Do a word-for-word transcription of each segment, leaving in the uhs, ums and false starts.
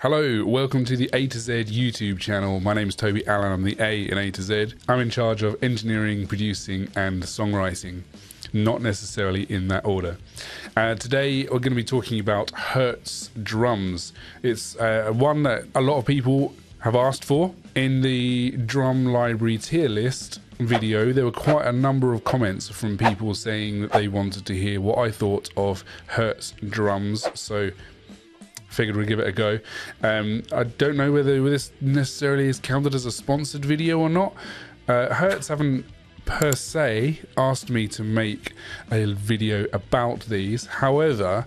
Hello, welcome to the A to Z YouTube channel. My name is Toby Allen, I'm the A in A to Z. I'm in charge of engineering, producing and songwriting, not necessarily in that order. Uh, today we're going to be talking about Hertz drums. It's uh, one that a lot of people have asked for. In the drum library tier list video, there were quite a number of comments from people saying that they wanted to hear what I thought of Hertz drums, so figured we'd give it a go. Um, I don't know whether this necessarily is counted as a sponsored video or not. Uh, Hertz haven't per se asked me to make a video about these. However,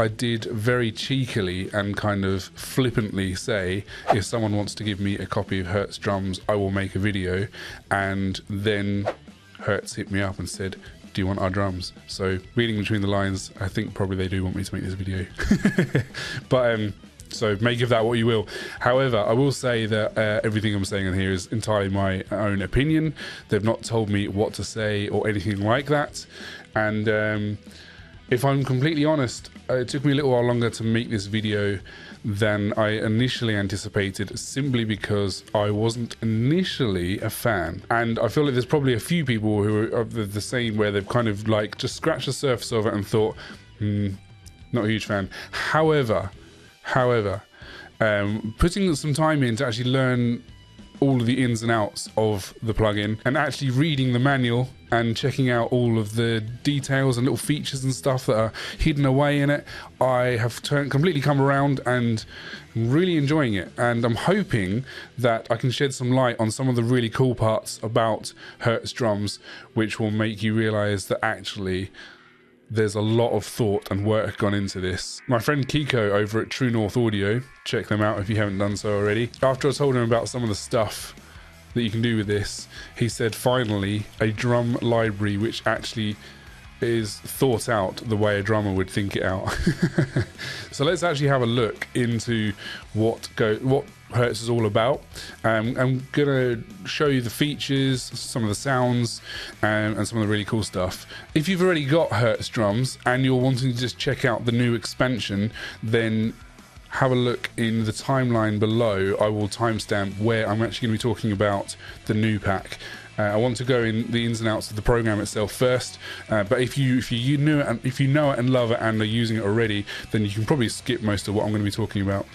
I did very cheekily and kind of flippantly say, if someone wants to give me a copy of Hertz drums, I will make a video. And then Hertz hit me up and said, do you want our drums? So reading between the lines, I think probably they do want me to make this video. But um, so make of that what you will. However, I will say that uh, everything I'm saying in here is entirely my own opinion. They've not told me what to say or anything like that. And um, if I'm completely honest, it took me a little while longer to make this video than I initially anticipated, simply because I wasn't initially a fan. And I feel like there's probably a few people who are the same, where they've kind of like just scratched the surface of it and thought, hmm, not a huge fan. However, however, um, putting some time in to actually learn all of the ins and outs of the plugin and actually reading the manual and checking out all of the details and little features and stuff that are hidden away in it, I have turned completely come around and I'm really enjoying it. And I'm hoping that I can shed some light on some of the really cool parts about Hertz drums, which will make you realize that actually there's a lot of thought and work gone into this. My friend Kiko over at True North Audio, check them out if you haven't done so already. After I told him about some of the stuff that you can do with this, he said, finally, a drum library which actually is thought out the way a drummer would think it out. So let's actually have a look into what go what Hertz is all about. Um, I'm gonna show you the features, some of the sounds, and, and some of the really cool stuff. If you've already got Hertz drums and you're wanting to just check out the new expansion, then have a look in the timeline below. I will timestamp where I'm actually going to be talking about the new pack. Uh, I want to go in the ins and outs of the program itself first, uh, but if you if you, you knew it and if you know it and love it and are using it already, then you can probably skip most of what I'm going to be talking about.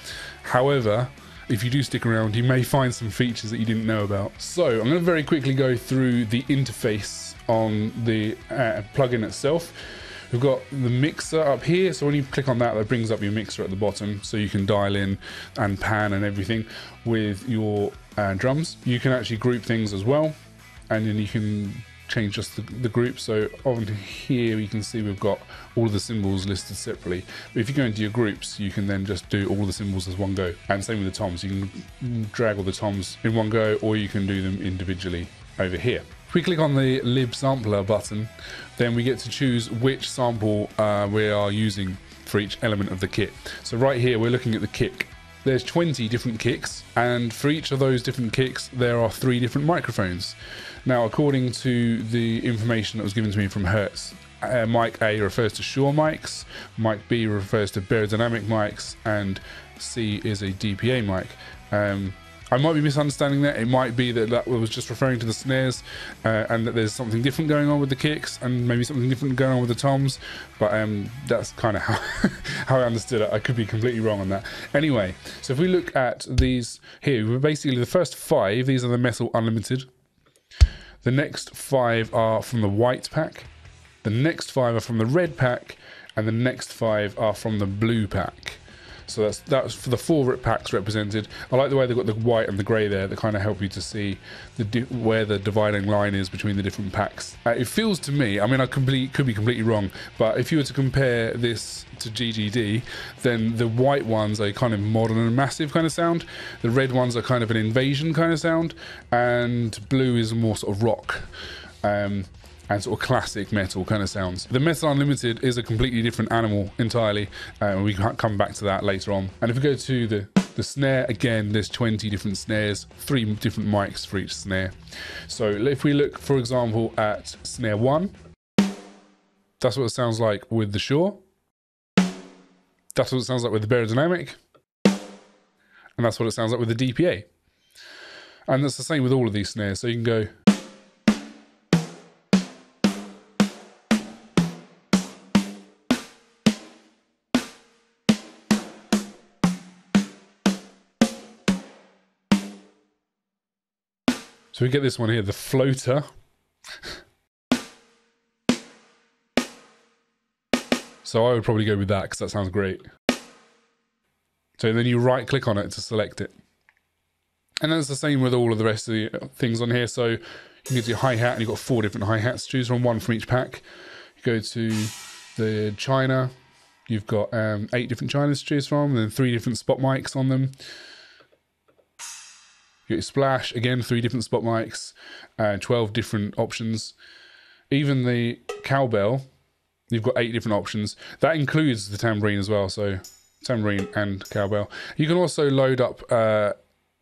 However, if you do stick around, you may find some features that you didn't know about. So I'm going to very quickly go through the interface on the uh, plugin itself. We've got the mixer up here, so when you click on that, that brings up your mixer at the bottom, so you can dial in and pan and everything with your uh, drums. You can actually group things as well, and then you can change just the, the group. So over here, you can see we've got all of the cymbals listed separately. But if you go into your groups, you can then just do all the cymbals as one go. And same with the toms, you can drag all the toms in one go, or you can do them individually over here. If we click on the lib sampler button, then we get to choose which sample uh, we are using for each element of the kit. So right here, we're looking at the kick. There's twenty different kicks, and for each of those different kicks, there are three different microphones. Now, according to the information that was given to me from Hertz, uh, mic A refers to Shure mics, mic B refers to Barodynamic mics, and C is a D P A mic. Um, I might be misunderstanding that. It might be that that was just referring to the snares, uh, and that there's something different going on with the kicks, and maybe something different going on with the toms, but um, that's kind of how, how I understood it. I could be completely wrong on that. Anyway, so if we look at these here, we're basically the first five, these are the Metal Unlimited. The next five are from the white pack. The next five are from the red pack, and the next five are from the blue pack. So that's that's for the four rip packs represented. I like the way they've got the white and the grey there. That kind of help you to see the where the dividing line is between the different packs. Uh, it feels to me, I mean, I complete, could be completely wrong, but if you were to compare this to G G D, then the white ones are kind of modern and massive kind of sound. The red ones are kind of an invasion kind of sound, and blue is more sort of rock. Um, and sort of classic metal kind of sounds. The Metal Unlimited is a completely different animal entirely, and uh, we can come back to that later on. And if we go to the, the snare, again, there's twenty different snares, three different mics for each snare. So if we look, for example, at snare one, that's what it sounds like with the Shure. That's what it sounds like with the Barodynamic. And that's what it sounds like with the D P A. And that's the same with all of these snares. So you can go... So we get this one here, the floater. So I would probably go with that because that sounds great. So then you right click on it to select it. And that's the same with all of the rest of the things on here. So you can go to your hi-hat and you've got four different hi-hats to choose from, one from each pack. You go to the China, you've got um, eight different Chinas to choose from, and then three different spot mics on them. You get your splash, again, three different spot mics, uh, twelve different options. Even the cowbell, you've got eight different options. That includes the tambourine as well, so tambourine and cowbell. You can also load up, uh,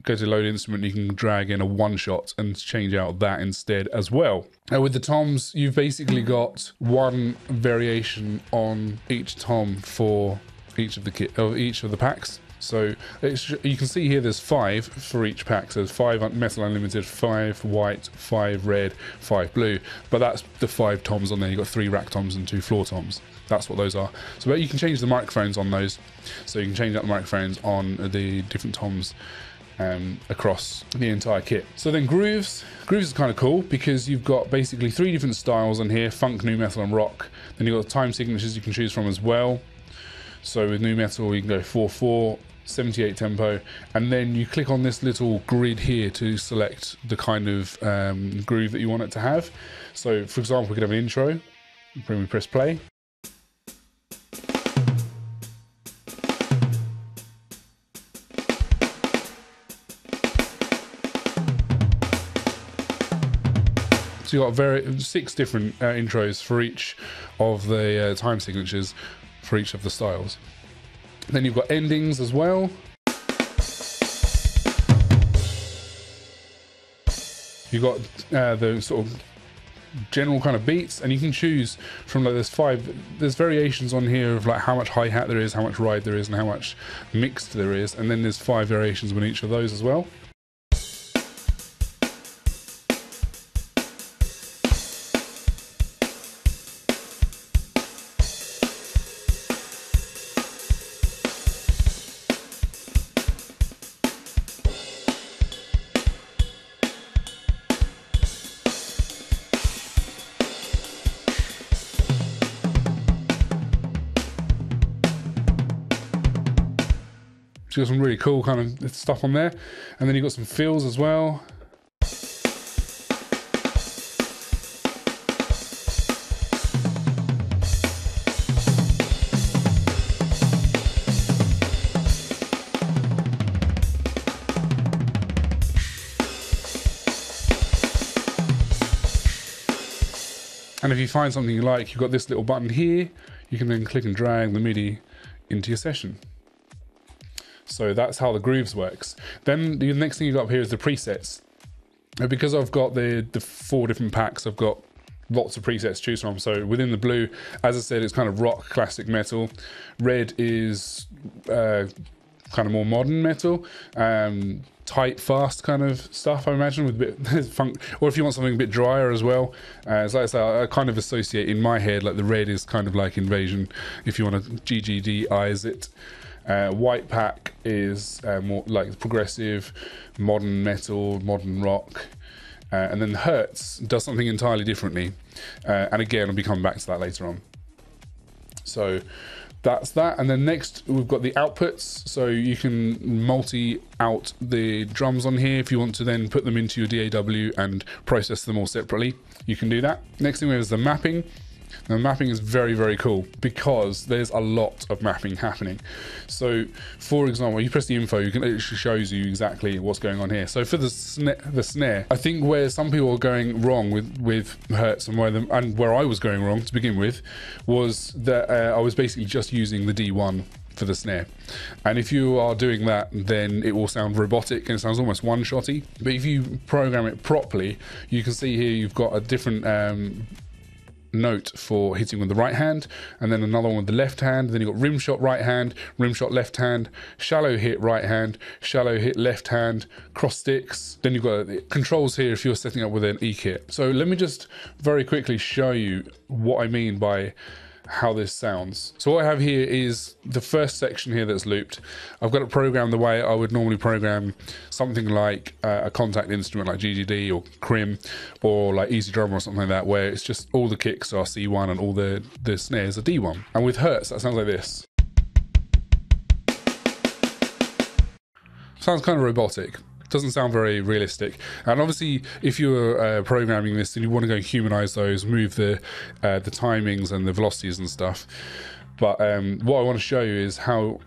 go to load instrument, you can drag in a one shot and change out that instead as well. Now with the toms, you've basically got one variation on each tom for each of the kit, of each of the packs. So it's, you can see here there's five for each pack. So there's five metal unlimited, five white, five red, five blue. But that's the five toms on there. You've got three rack toms and two floor toms. That's what those are. So but you can change the microphones on those. So you can change out the microphones on the different toms um, across the entire kit. So then grooves. Grooves is kind of cool because you've got basically three different styles on here: funk, nu metal, and rock. Then you've got the time signatures you can choose from as well. So with nu metal, you can go four four, seventy-eight tempo, and then you click on this little grid here to select the kind of um, groove that you want it to have. So for example, we could have an intro, when we press play. So you've got very, six different uh, intros for each of the uh, time signatures, for each of the styles. Then you've got endings as well. You've got uh, the sort of general kind of beats, and you can choose from like there's five, there's variations on here of like how much hi-hat there is, how much ride there is, and how much mixed there is, and then there's five variations on each of those as well. Got some really cool kind of stuff on there, and then you've got some fills as well. And if you find something you like, you've got this little button here, you can then click and drag the MIDI into your session. So that's how the grooves works. Then the next thing you've got up here is the presets. Now because I've got the, the four different packs, I've got lots of presets to choose from. So within the blue, as I said, it's kind of rock, classic metal. Red is uh, kind of more modern metal. Um, tight, fast kind of stuff, I imagine, with a bit of funk. Or if you want something a bit drier as well. Uh, so like I say, I kind of associate in my head, like the red is kind of like Invasion, if you want to G G D-ize it. Uh, white pack is uh, more like progressive, modern metal, modern rock. Uh, and then Hertz does something entirely differently. Uh, and again, I'll be coming back to that later on. So that's that. And then next we've got the outputs. So you can multi out the drums on here if you want to then put them into your D A W and process them all separately. You can do that. Next thing we have is the mapping. Now mapping is very, very cool because there's a lot of mapping happening. So for example, you press the info, you can, it shows you exactly what's going on here. So for the, sna the snare, I think where some people are going wrong with, with Hertz and where, them, and where I was going wrong to begin with was that uh, I was basically just using the D one for the snare. And if you are doing that, then it will sound robotic and it sounds almost one-shotty. But if you program it properly, you can see here you've got a different... Um, note for hitting with the right hand, and then another one with the left hand. Then you've got rim shot right hand, rim shot left hand, shallow hit right hand, shallow hit left hand, cross sticks. Then you've got the controls here if you're setting up with an e-kit. So let me just very quickly show you what I mean by how this sounds. So what I have here is the first section here that's looped. I've got it programmed the way I would normally program something like uh, a contact instrument like G G D or Crim or like Easy Drummer or something like that, where it's just all the kicks are C one and all the, the snares are D one. And with Hertz, that sounds like this. Sounds kind of robotic. Doesn't sound very realistic. And obviously, if you're uh, programming this and you want to go humanize those, move the uh, the timings and the velocities and stuff. But um, what I want to show you is how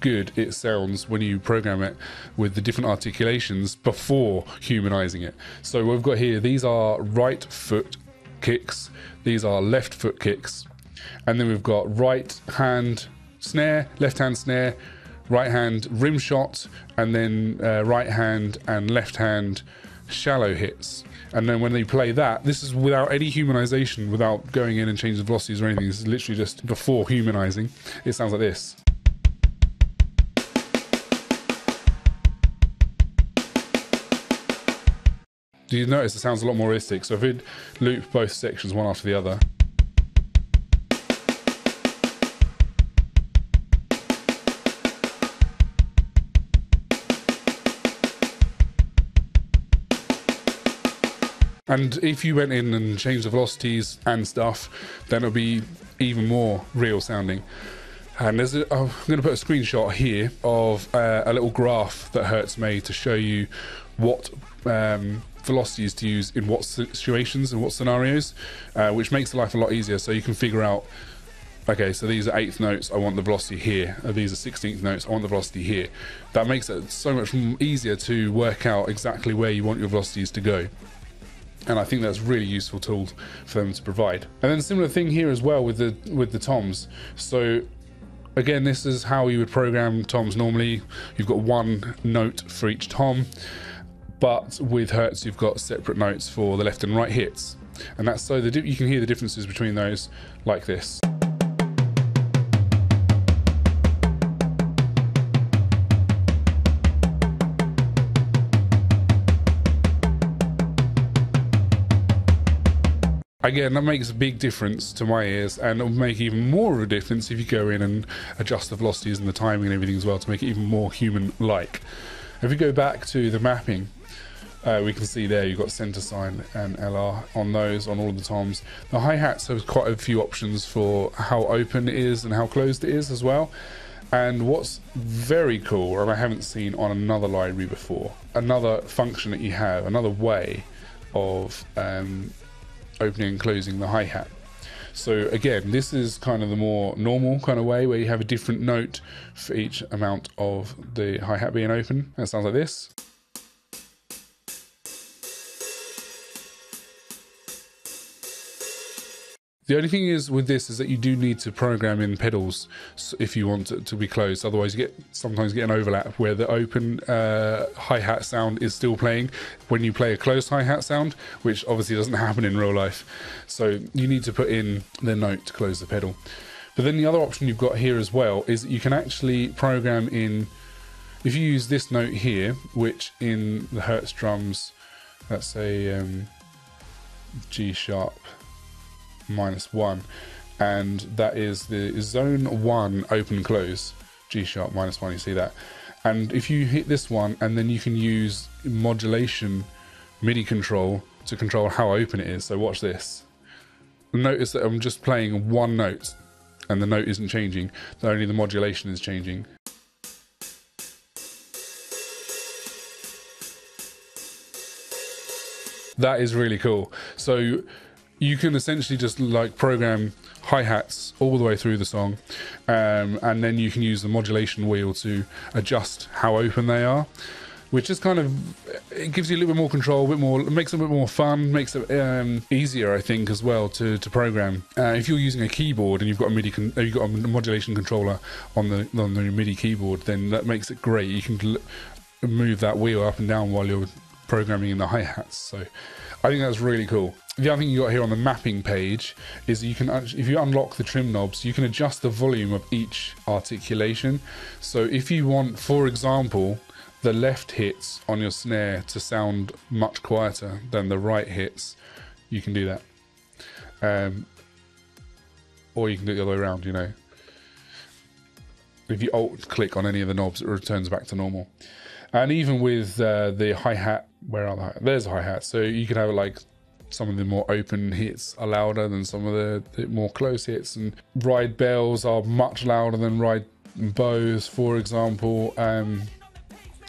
good it sounds when you program it with the different articulations before humanizing it. So we've got here, these are right foot kicks, these are left foot kicks, and then we've got right hand snare, left hand snare, right hand rim shot, and then uh, right hand and left hand shallow hits. And then when they play that, this is without any humanization, without going in and changing the velocities or anything. This is literally just before humanizing. It sounds like this. Do you notice it sounds a lot more realistic? So if we loop both sections one after the other. And if you went in and changed the velocities and stuff, then it'll be even more real sounding. And there's a, I'm going to put a screenshot here of uh, a little graph that Hertz made to show you what um, velocities to use in what situations and what scenarios, uh, which makes life a lot easier. So you can figure out, okay, so these are eighth notes, I want the velocity here. These are sixteenth notes, I want the velocity here. That makes it so much easier to work out exactly where you want your velocities to go. And I think that's a really useful tool for them to provide. And then a similar thing here as well with the with the toms. So again, this is how you would program toms normally. You've got one note for each tom, but with Hertz you've got separate notes for the left and right hits. And that's so the you can hear the differences between those like this. Again, that makes a big difference to my ears, and it'll make even more of a difference if you go in and adjust the velocities and the timing and everything as well to make it even more human-like. If we go back to the mapping, uh, we can see there you've got center sign and L R on those, on all the toms. The hi-hats have quite a few options for how open it is and how closed it is as well. And what's very cool, and I haven't seen on another library before, another function that you have, another way of um, opening and closing the hi-hat. So again, this is kind of the more normal kind of way where you have a different note for each amount of the hi-hat being open. That sounds like this. The only thing is with this is that you do need to program in pedals if you want it to be closed. Otherwise, you get sometimes get an overlap where the open uh, hi-hat sound is still playing when you play a closed hi-hat sound, which obviously doesn't happen in real life. So you need to put in the note to close the pedal. But then the other option you've got here as well is that you can actually program in, if you use this note here, which in the Hertz drums, that's a um, G sharp minus one, and that is the zone one open close, G sharp minus one, you see that. And if you hit this one, and then you can use modulation MIDI control to control how open it is. So watch this. Notice that I'm just playing one note and the note isn't changing, only the modulation is changing. That is really cool. So you can essentially just like program hi-hats all the way through the song, um, and then you can use the modulation wheel to adjust how open they are, which is kind of, it gives you a little bit more control, a bit more, it makes it a bit more fun, makes it um, easier, I think, as well to, to program. Uh, if you're using a keyboard and you've got a MIDI, con you've got a modulation controller on the on the MIDI keyboard, then that makes it great. You can move that wheel up and down while you're programming in the hi-hats. So I think that's really cool. The other thing you got here on the mapping page is that you can, if you unlock the trim knobs, you can adjust the volume of each articulation. So if you want, for example, the left hits on your snare to sound much quieter than the right hits, you can do that. Um, or you can do it the other way around, you know. If you alt click on any of the knobs, it returns back to normal. And even with uh, the hi-hat, where are the hi-hat? There's a hi-hat. So you could have like some of the more open hits are louder than some of the, the more close hits. And ride bells are much louder than ride bows, for example. Um,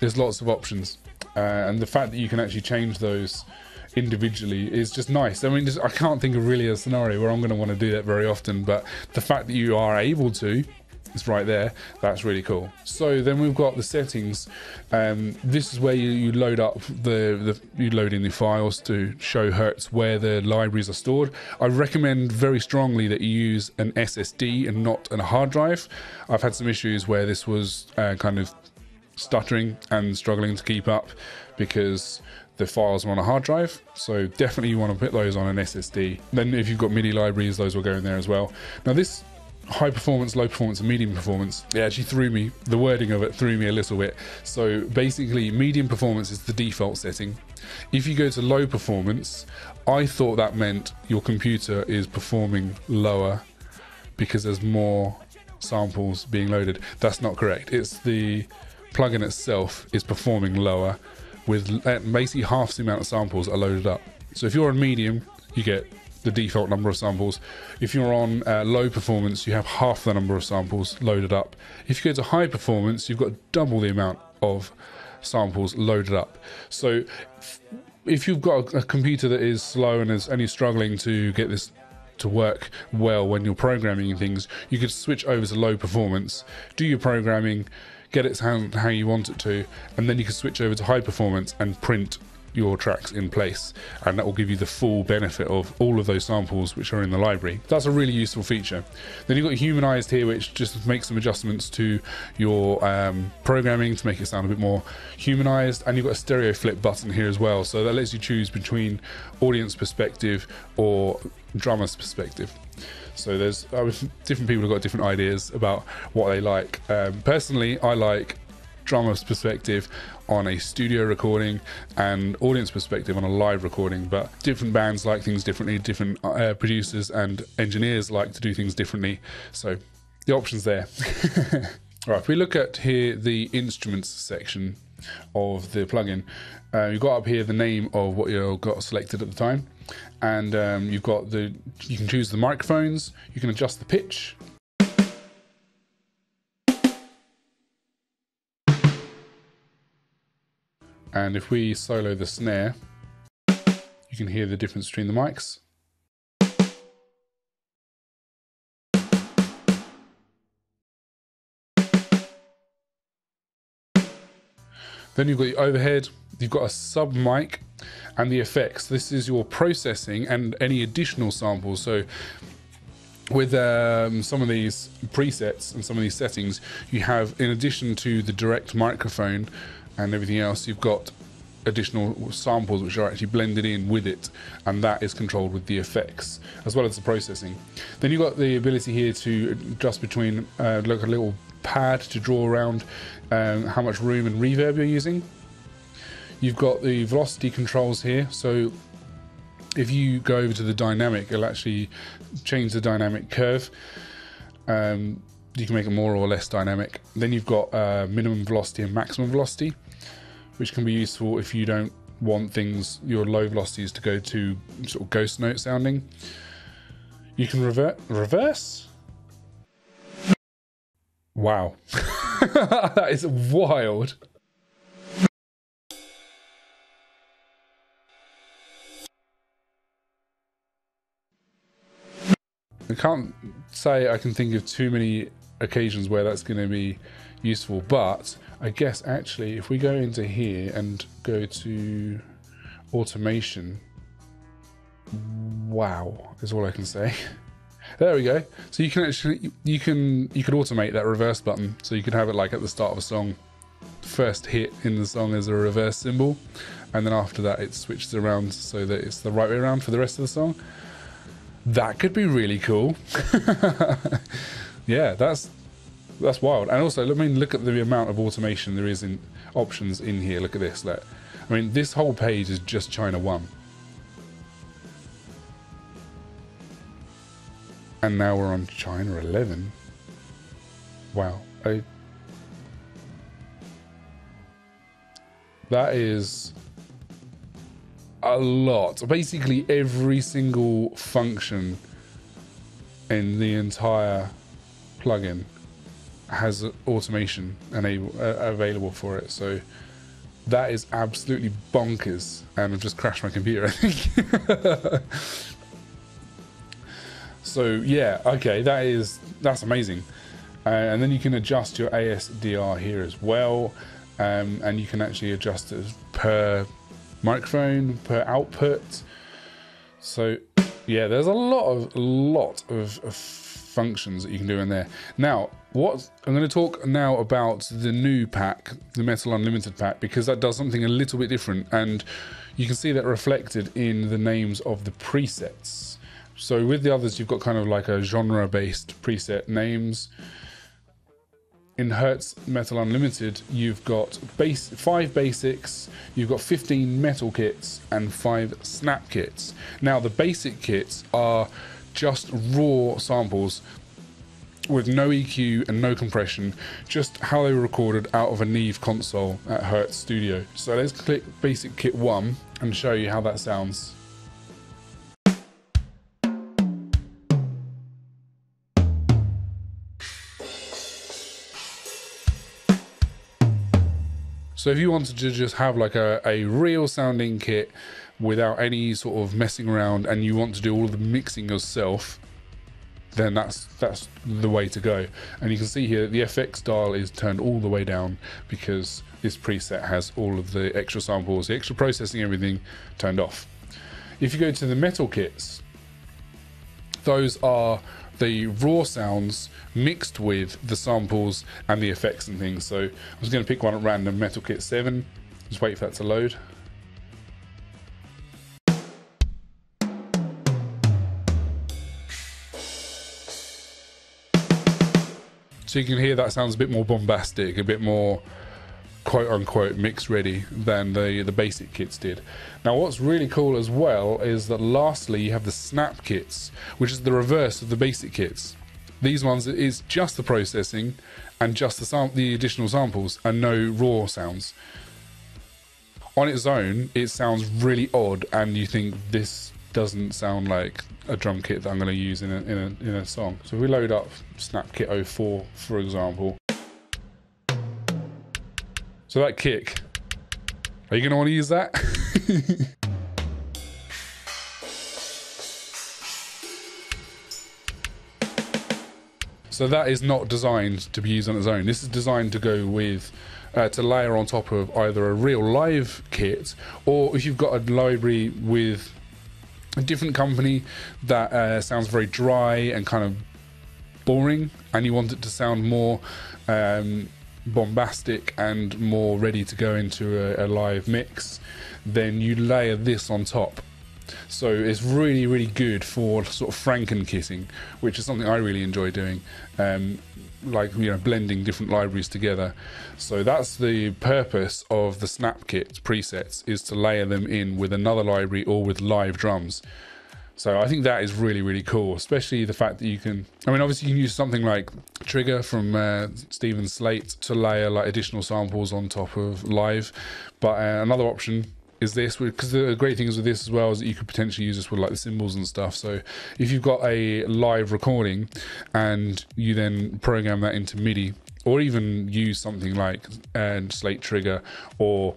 there's lots of options. Uh, and the fact that you can actually change those individually is just nice. I mean, just, I can't think of really a scenario where I'm going to want to do that very often. But the fact that you are able to, it's right there, that's really cool. So then we've got the settings. Um, this is where you, you load up the, the you load in the files to show Hertz where the libraries are stored. I recommend very strongly that you use an S S D and not a hard drive. I've had some issues where this was uh, kind of stuttering and struggling to keep up because the files are on a hard drive, so definitely you want to put those on an S S D. Then if you've got MIDI libraries, those will go in there as well. Now this high performance, low performance, and medium performance, it actually threw me, the wording of it threw me a little bit. So basically medium performance is the default setting. If you go to low performance, I thought that meant your computer is performing lower because there's more samples being loaded. That's not correct. It's the plugin itself is performing lower with basically half the amount of samples are loaded up. So if you're on medium, you get the default number of samples. If you're on uh, low performance, you have half the number of samples loaded up. If you go to high performance, you've got double the amount of samples loaded up. So if you've got a, a computer that is slow and is and you're struggling to get this to work well when you're programming things, you could switch over to low performance, do your programming, get it sound how you want it to, and then you can switch over to high performance and print your tracks in place, and that will give you the full benefit of all of those samples which are in the library. That's a really useful feature. Then you've got Humanized here, which just makes some adjustments to your um, programming to make it sound a bit more humanized, and you've got a stereo flip button here as well, so that lets you choose between audience perspective or drummer's perspective. So there's uh, different people have got different ideas about what they like. Um, personally, I like drummer's perspective on a studio recording and audience perspective on a live recording, but different bands like things differently, different uh, producers and engineers like to do things differently, so the options there. All right, if we look at here the instruments section of the plugin, uh, you've got up here the name of what you've got selected at the time, and um, you've got the you can choose the microphones, you can adjust the pitch, and if we solo the snare, you can hear the difference between the mics. Then you've got your overhead, you've got a sub mic, and the effects. This is your processing and any additional samples. So with um, some of these presets and some of these settings, you have, in addition to the direct microphone and everything else, you've got additional samples which are actually blended in with it, and that is controlled with the effects as well as the processing. Then you've got the ability here to adjust between uh, like a little pad to draw around um, how much room and reverb you're using. You've got the velocity controls here, so if you go over to the dynamic, it'll actually change the dynamic curve. Um, you can make it more or less dynamic. Then you've got uh, minimum velocity and maximum velocity, which can be useful if you don't want things, your low velocities to go to sort of ghost note sounding. You can revert, reverse? Wow, that is wild. I can't say I can think of too many occasions where that's going to be useful, but I guess actually if we go into here and go to automation, wow is all I can say. There we go. So you can actually you can you could automate that reverse button, so you could have it like at the start of a song first hit in the song as a reverse cymbal, and then after that it switches around so that it's the right way around for the rest of the song. That could be really cool. Yeah, that's that's wild. And also, I mean, look at the amount of automation there is in options in here. Look at this. Like, I mean, this whole page is just China One. And now we're on China eleven. Wow. I, that is a lot. Basically every single function in the entire plugin has automation enable, uh, available for it. So that is absolutely bonkers. And I've just crashed my computer, I think. So yeah, okay, that is, that's amazing. Uh, and then you can adjust your A S D R here as well. Um, and you can actually adjust it per microphone, per output. So yeah, there's a lot of, lot of, of functions that you can do in there. Now, what I'm going to talk now about the new pack, the Metal Unlimited pack, because that does something a little bit different. And you can see that reflected in the names of the presets. So with the others, you've got kind of like a genre-based preset names. In Hertz Metal Unlimited, you've got base, five basics, you've got fifteen metal kits, and five snap kits. Now, the basic kits are just raw samples with no E Q and no compression, just how they were recorded out of a Neve console at Hertz Studio. So let's click Basic Kit one and show you how that sounds. So if you wanted to just have like a, a real sounding kit without any sort of messing around, and you want to do all the mixing yourself, then that's that's the way to go. And you can see here that the F X dial is turned all the way down because this preset has all of the extra samples, the extra processing, everything turned off. If you go to the metal kits, those are the raw sounds mixed with the samples and the effects and things. So I'm just going to pick one at random, Metal Kit seven. Just wait for that to load. So you can hear that sounds a bit more bombastic, a bit more quote unquote mix ready than the, the basic kits did. Now what's really cool as well is that lastly you have the snap kits, which is the reverse of the basic kits. These ones is just the processing and just the, sam the additional samples and no raw sounds. On its own it sounds really odd and you think this doesn't sound like a drum kit that I'm going to use in a, in, a, in a song. So if we load up Snap Kit oh four for example. So that kick, are you going to want to use that? So that is not designed to be used on its own. This is designed to go with, uh, to layer on top of either a real live kit, or if you've got a library with a different company that uh, sounds very dry and kind of boring, and you want it to sound more um, bombastic and more ready to go into a, a live mix, then you layer this on top. So it's really really good for sort of franken-kitting, which is something I really enjoy doing, um, like, you know, blending different libraries together. So that's the purpose of the Snap Kit presets, is to layer them in with another library or with live drums. So I think that is really, really cool, especially the fact that you can, I mean, obviously you can use something like Trigger from uh, Stephen Slate to layer like additional samples on top of live. But uh, another option is this, because the great thing is with this as well is that you could potentially use this with like the cymbals and stuff. So if you've got a live recording and you then program that into MIDI, or even use something like uh, Slate Trigger or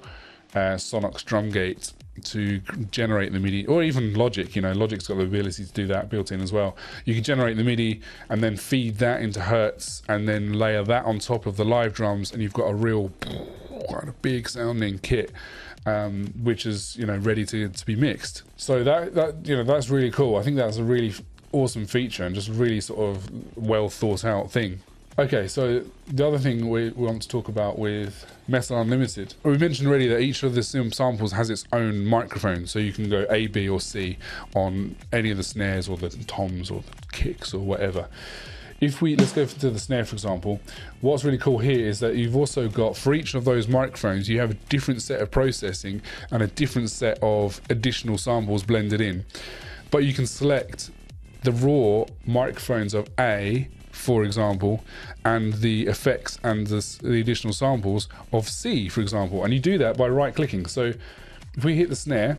uh, Sonox Drumgate to generate the MIDI, or even Logic, you know, Logic's got the ability to do that built in as well. You can generate the MIDI and then feed that into Hertz and then layer that on top of the live drums, and you've got a real kind of big sounding kit, um, which is, you know, ready to, to be mixed. So that, that, you know, that's really cool. I think that's a really awesome feature and just really sort of well thought out thing. Okay, so the other thing we want to talk about with Metal Unlimited, we mentioned already that each of the sim samples has its own microphone, so you can go A, B or C on any of the snares or the toms or the kicks or whatever. If we, let's go to the snare for example, what's really cool here is that you've also got, for each of those microphones, you have a different set of processing and a different set of additional samples blended in. But you can select the raw microphones of A, for example, and the effects and the, the additional samples of C, for example. And you do that by right clicking. So if we hit the snare,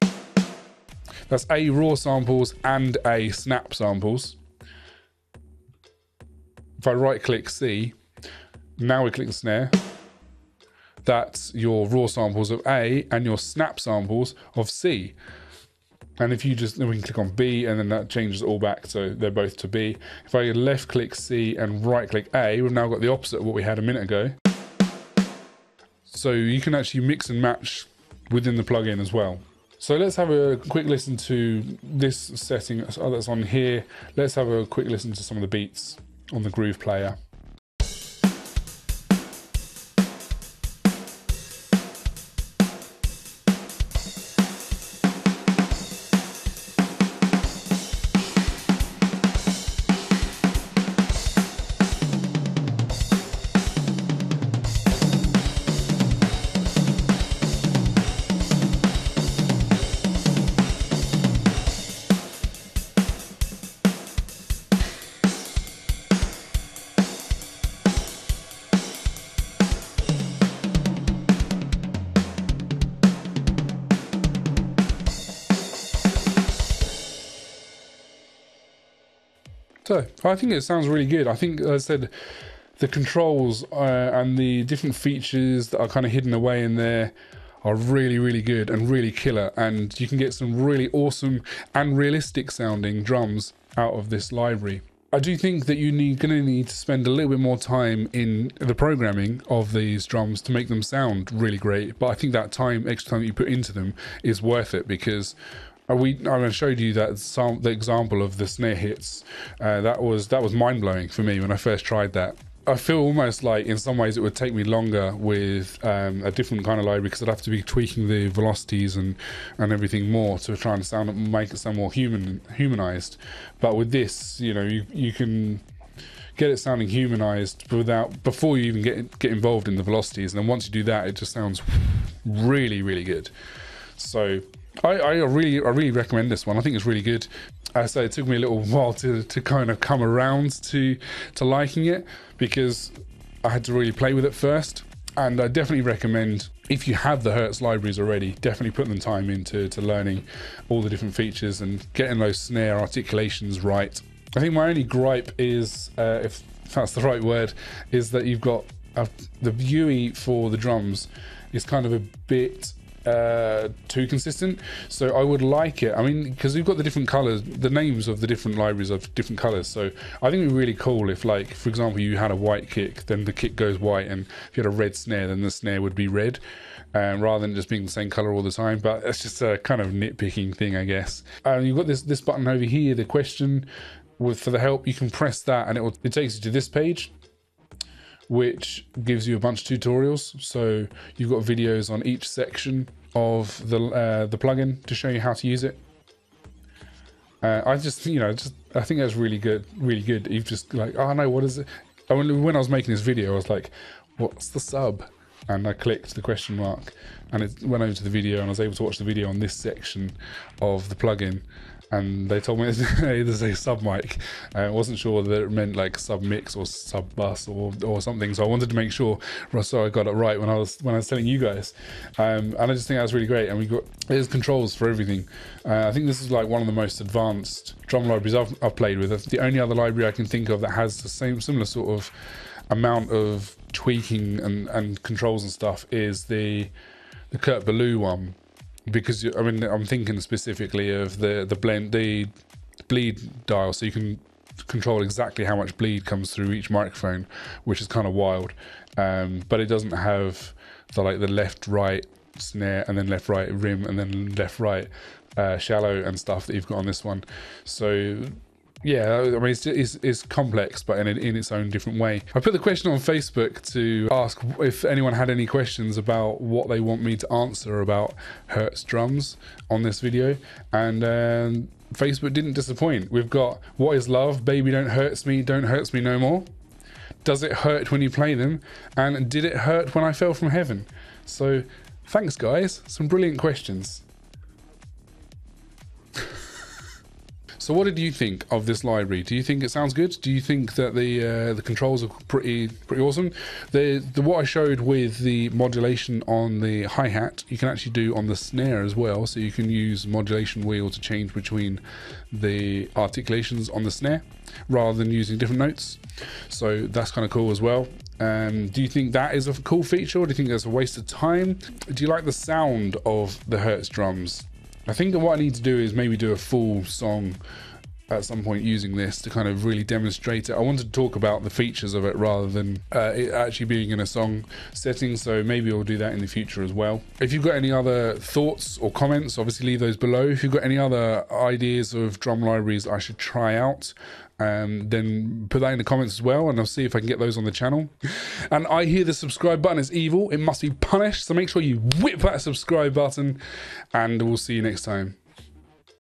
that's A raw samples and A snap samples. If I right click C, now we click the snare, that's your raw samples of A and your snap samples of C. And if you just, then we can click on B and then that changes all back, so they're both to B. If I left click C and right click A, we've now got the opposite of what we had a minute ago. So you can actually mix and match within the plugin as well. So let's have a quick listen to this setting that's on here. Let's have a quick listen to some of the beats on the Groove Player. So I think it sounds really good. I think, as I said, the controls uh, and the different features that are kind of hidden away in there are really, really good and really killer. And you can get some really awesome and realistic sounding drums out of this library. I do think that you need going to need to spend a little bit more time in the programming of these drums to make them sound really great. But I think that time, extra time that you put into them is worth it, because We, I showed you that some, the example of the snare hits. Uh, that was that was mind-blowing for me when I first tried that. I feel almost like in some ways it would take me longer with um, a different kind of library, because I'd have to be tweaking the velocities and and everything more to try and sound make it sound more human humanized. But with this, you know, you you can get it sounding humanized without before you even get get involved in the velocities. And then once you do that, it just sounds really really good. So. I, I really, I really recommend this one. I think it's really good. As I say, it took me a little while to, to kind of come around to to liking it, because I had to really play with it first. And I definitely recommend, if you have the Hertz libraries already, definitely put them time into to learning all the different features and getting those snare articulations right. I think my only gripe is, uh, if that's the right word, is that you've got a, the U I for the drums is kind of a bit. Uh, too consistent, so I would like it. I mean, because we've got the different colors, the names of the different libraries of different colors, so I think it'd be really cool if, like, for example, you had a white kick, then the kick goes white, and if you had a red snare, then the snare would be red, uh, rather than just being the same color all the time. But that's just a kind of nitpicking thing, I guess. And um, you've got this this button over here, the question with for the help. You can press that, and it will, it takes you to this page, which gives you a bunch of tutorials. So you've got videos on each section of the uh, the plugin to show you how to use it. Uh, I just, you know, just I think that's really good, really good. You've just like, oh no, what is it? I mean, when I was making this video, I was like, what's the sub? And I clicked the question mark, and it went over to the video, and I was able to watch the video on this section of the plugin. And they told me there's a sub mic. I wasn't sure that it meant like sub mix or sub bus or or something. So I wanted to make sure, so I got it right when I was when I was telling you guys. Um, and I just think that's really great. And we got there's controls for everything. Uh, I think this is like one of the most advanced drum libraries I've, I've played with. That's the only other library I can think of that has the same similar sort of amount of tweaking and and controls and stuff is the the Kurt Ballou one. Because I mean, I'm thinking specifically of the the blend, the bleed dial, so you can control exactly how much bleed comes through each microphone, which is kind of wild. Um, but it doesn't have the like the left right snare and then left right rim and then left right uh, shallow and stuff that you've got on this one. So yeah, I mean, it's, it's, it's complex, but in, in its own different way. I put the question on Facebook to ask if anyone had any questions about what they want me to answer about Hertz drums on this video, and um, Facebook didn't disappoint. We've got What Is Love, Baby Don't Hurts Me, Don't Hurts Me No More, Does It Hurt When You Play Them, and Did It Hurt When I Fell From Heaven? So thanks, guys. Some brilliant questions. So what did you think of this library? Do you think it sounds good? Do you think that the uh, the controls are pretty pretty awesome? The, the what I showed with the modulation on the hi-hat, you can actually do on the snare as well. So you can use modulation wheel to change between the articulations on the snare rather than using different notes. So that's kind of cool as well. Um, do you think that is a cool feature, or do you think that's a waste of time? Do you like the sound of the Hertz drums? I think that what I need to do is maybe do a full song at some point using this to kind of really demonstrate it. I wanted to talk about the features of it rather than uh, it actually being in a song setting, so maybe I'll do that in the future as well. If you've got any other thoughts or comments, obviously leave those below. If you've got any other ideas of drum libraries I should try out, Um, then put that in the comments as well, and I'll see if I can get those on the channel. And I hear the subscribe button is evil. It must be punished. So make sure you whip that subscribe button, and we'll see you next time.